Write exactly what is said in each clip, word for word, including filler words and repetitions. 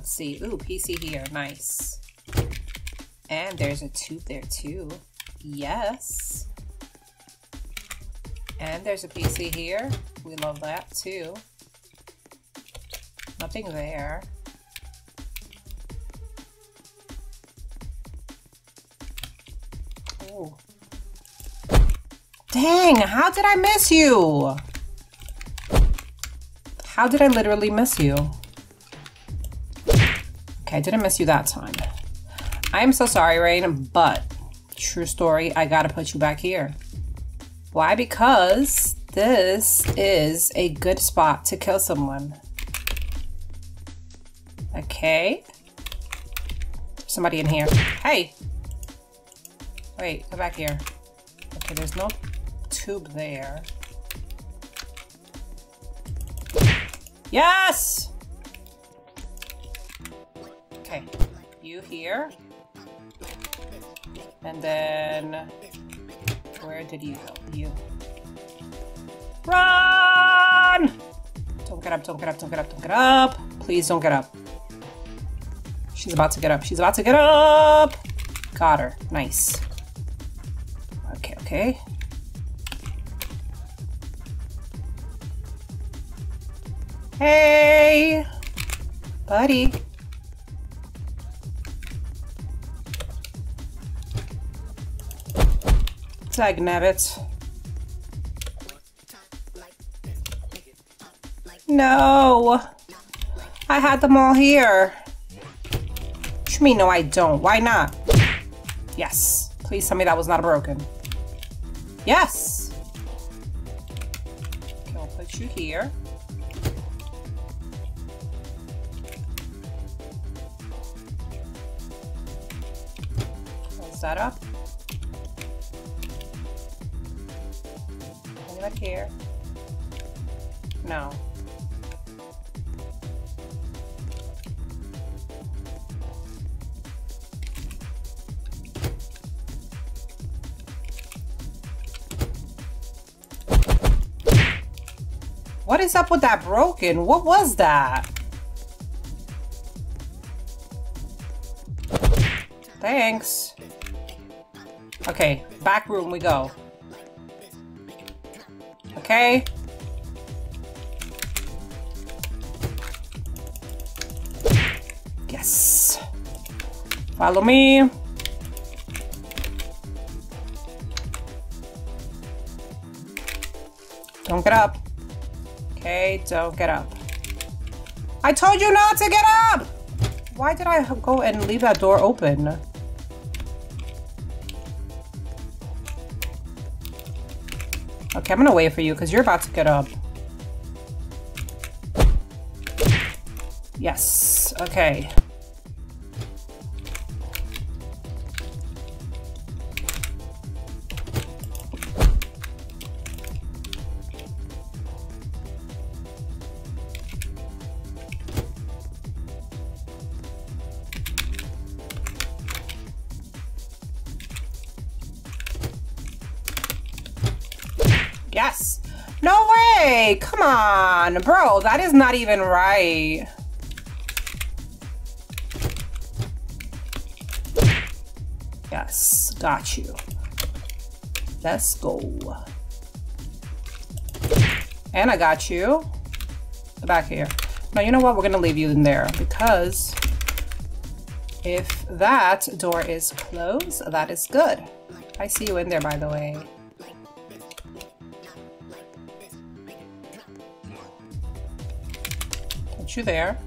Let's see. Ooh, P C here. Nice. And there's a tube there too. Yes. And there's a P C here. We love that too. Nothing there. Ooh. Dang, how did I miss you? How did I literally miss you? Okay, I didn't miss you that time. I am so sorry, Rain, but true story, I gotta put you back here. Why? Because this is a good spot to kill someone. Okay. Somebody in here. Hey! Wait, go back here. Okay, there's no tube there. Yes! Okay, you here. And then... where did you go? You. Run! Don't get up, don't get up, don't get up, don't get up. Please don't get up. She's about to get up. She's about to get up! Got her. Nice. Okay, okay. Hey! Buddy. Tag nabbit. No! I had them all here. What do you mean, no I don't? Why not? Yes. Please tell me that was not broken. Yes! Okay, I'll put you here. Close that up. Put it back here. No. What is up with that broken? What was that? Thanks. Okay, back room we go. Okay. Yes. Follow me. Don't get up. Okay, don't get up. I told you not to get up! Why did I go and leave that door open? Okay, I'm gonna wait for you because you're about to get up. Yes, okay. Yes. No way. Come on, bro. That is not even right. Yes. Got you. Let's go. And I got you. Back here. Now, you know what? We're going to leave you in there because if that door is closed, that is good. I see you in there, by the way. You there.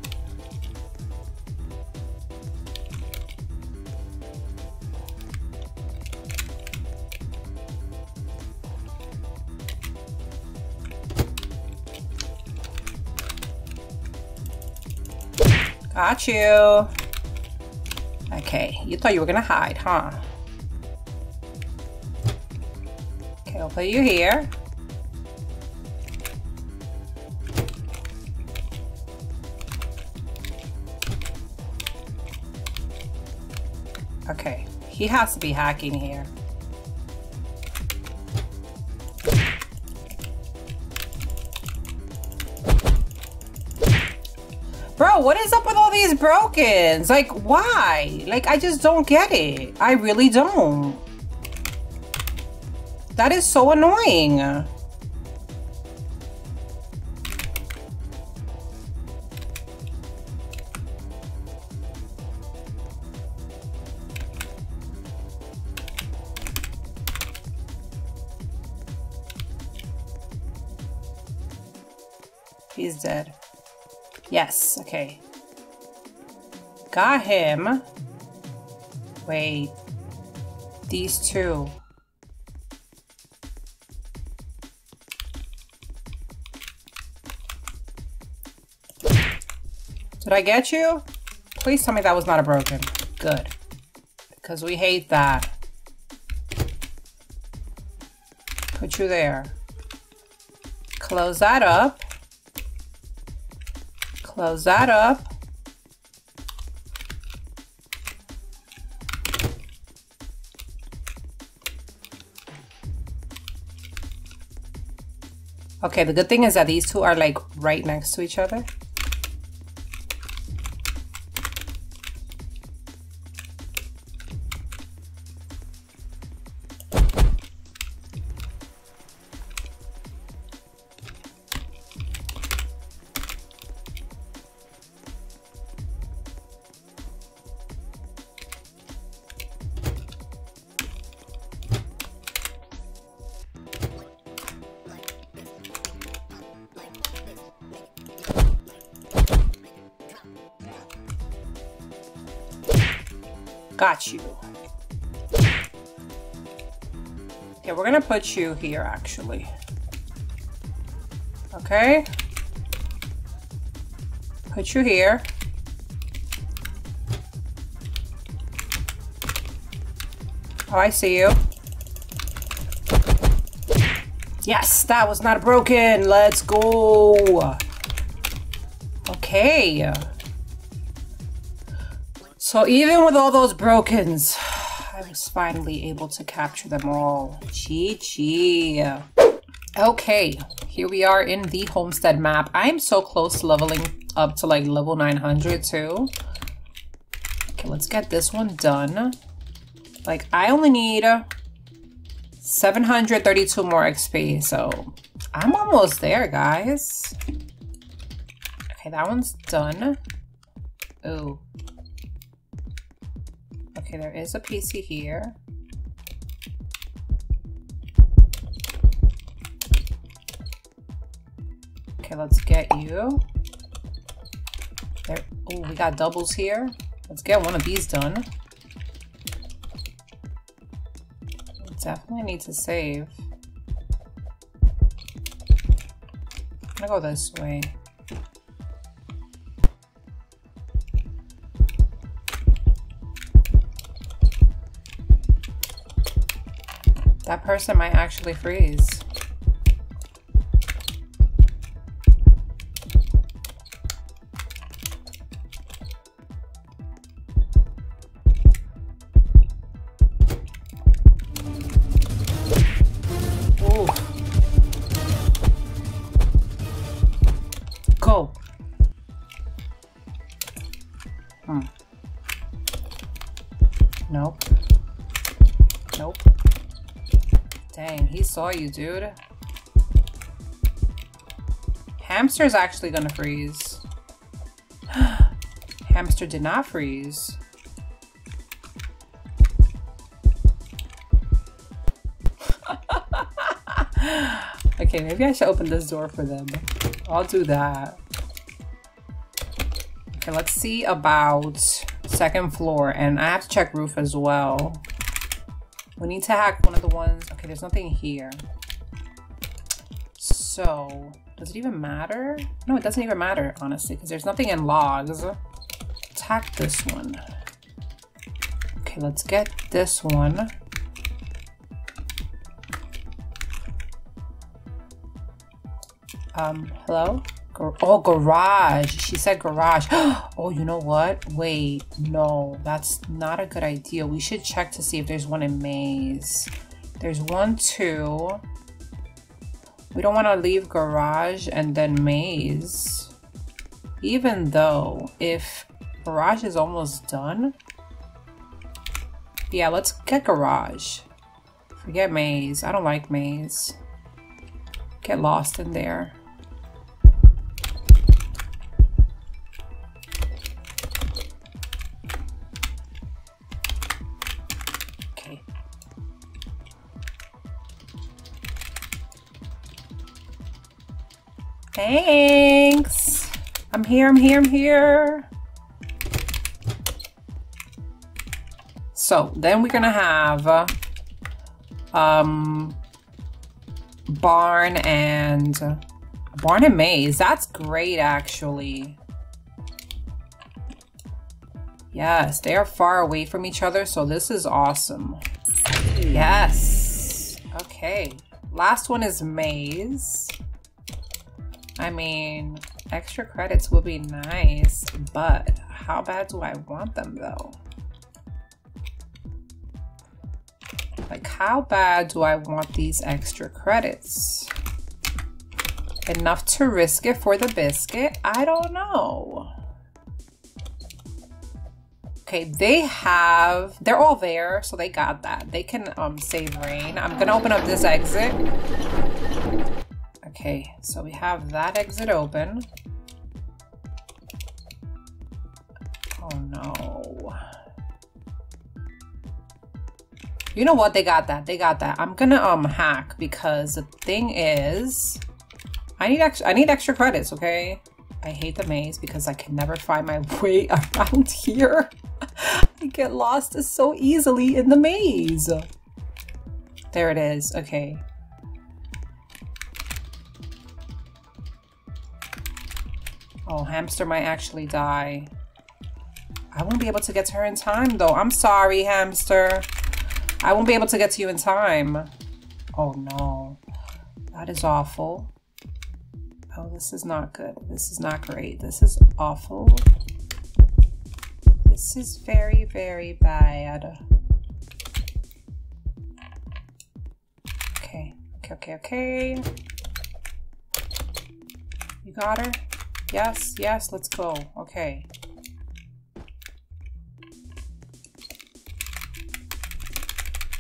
Got you. Okay, you thought you were gonna hide, huh? Okay, I'll put you here. Okay, he has to be hacking here. Bro, Bro, what is up with all these broken? Like, why? Like, I just don't get it. I really don't. That is so annoying. He's dead. Yes, okay. Got him. Wait. These two. Did I get you? Please tell me that was not a broken. Good. Because we hate that. Put you there. Close that up. Close that up. Okay, the good thing is that these two are like right next to each other. Got you. Okay, we're gonna put you here actually. Okay. Put you here. Oh, I see you. Yes, that was not broken. Let's go. Okay. So even with all those brokens, I was finally able to capture them all. G G. Okay, here we are in the Homestead map. I'm so close to leveling up to like level nine hundred too. Okay, let's get this one done. Like, I only need seven hundred thirty-two more X P, so I'm almost there, guys. Okay, that one's done. Ooh. Okay, there is a P C here. Okay, let's get you. There. Oh, we got doubles here. Let's get one of these done. We definitely need to save. I'm gonna go this way. That person might actually freeze. Ooh. Go. Hmm. Nope. Nope. Dang, he saw you, dude. Hamster's actually gonna freeze. Hamster did not freeze. Okay, maybe I should open this door for them. I'll do that. Okay, let's see about second floor, and I have to check roof as well. We need to hack one of the ones. Okay, there's nothing here. So, does it even matter? No, it doesn't even matter, honestly, because there's nothing in logs. Let's hack this one. Okay, let's get this one. Um, hello? Gar- oh, garage. She said garage. Oh, you know what? Wait, no, that's not a good idea. We should check to see if there's one in maze. There's one, two. We don't want to leave garage and then maze. even though if Garage is almost done. Yeah, let's get Garage. Forget Maze. I don't like Maze. Get lost in there. Thanks. I'm here, I'm here, I'm here. So then we're gonna have um, barn and barn and maze. That's great, actually. Yes, they are far away from each other, so this is awesome. Yes. Okay. Last one is maze. I mean, extra credits would be nice, but how bad do I want them though? Like, how bad do I want these extra credits? Enough to risk it for the biscuit? I don't know. Okay, they have, they're all there, so they got that. They can um, save rain. I'm gonna open up this exit. Okay, so we have that exit open. Oh no. You know what? They got that. They got that. I'm gonna um hack, because the thing is, I need extra I need extra credits, okay? I hate the maze because I can never find my way around here. I get lost so easily in the maze. There it is. Okay. Oh, Hamster might actually die. I won't be able to get to her in time, though. I'm sorry, Hamster. I won't be able to get to you in time. Oh, no. That is awful. Oh, this is not good. This is not great. This is awful. This is very, very bad. Okay. Okay, okay, okay. You got her? Yes, yes, let's go. Okay.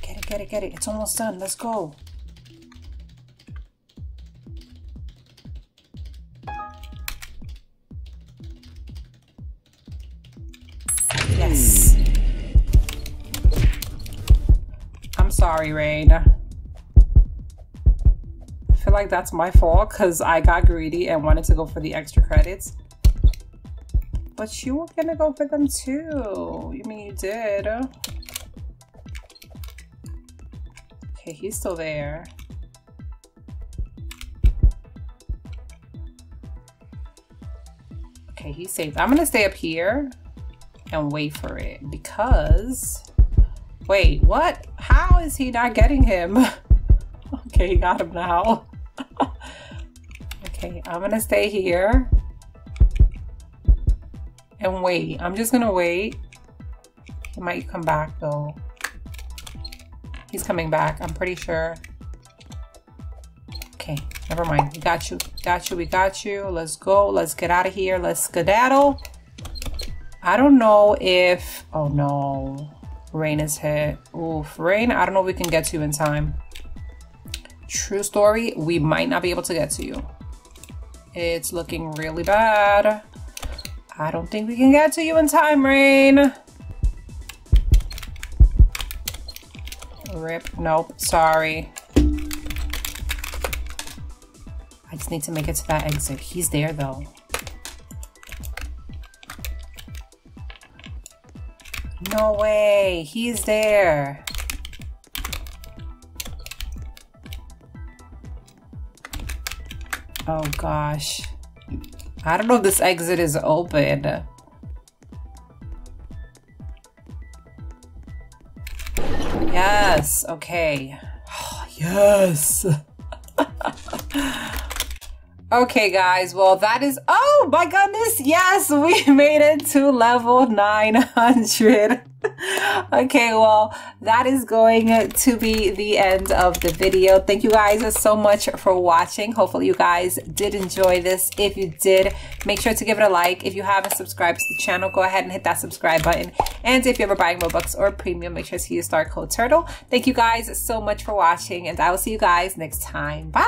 Get it, get it, get it. It's almost done. Let's go. Yes. I'm sorry, Rain. Like that's my fault because I got greedy and wanted to go for the extra credits, but you were gonna go for them too. You mean you did? Okay, he's still there. Okay, he's safe. I'm gonna stay up here and wait for it, because wait, what? How is he not getting him? Okay, he got him now. Okay, I'm gonna stay here and wait. I'm just gonna wait. He might come back though. He's coming back, I'm pretty sure. Okay, never mind. We got you, got you, we got you. Let's go, let's get out of here, let's skedaddle. I don't know if, oh no, Rain is hit. Oof, Rain, I don't know if we can get to you in time. True story, we might not be able to get to you. It's looking really bad. I don't think we can get to you in time, Rain. Rip. Nope, sorry. I just need to make it to that exit. He's there though. No way, he's there. Oh gosh, I don't know if this exit is open. Yes, okay. Yes. Okay guys, well that is, oh! Oh my goodness, yes, we made it to level nine hundred. Okay, well, that is going to be the end of the video. Thank you guys so much for watching. Hopefully you guys did enjoy this. If you did, make sure to give it a like. If you haven't subscribed to the channel, go ahead and hit that subscribe button. And if you're ever buying Robux or Premium, make sure to use star code TURTLE. Thank you guys so much for watching, and I will see you guys next time. Bye!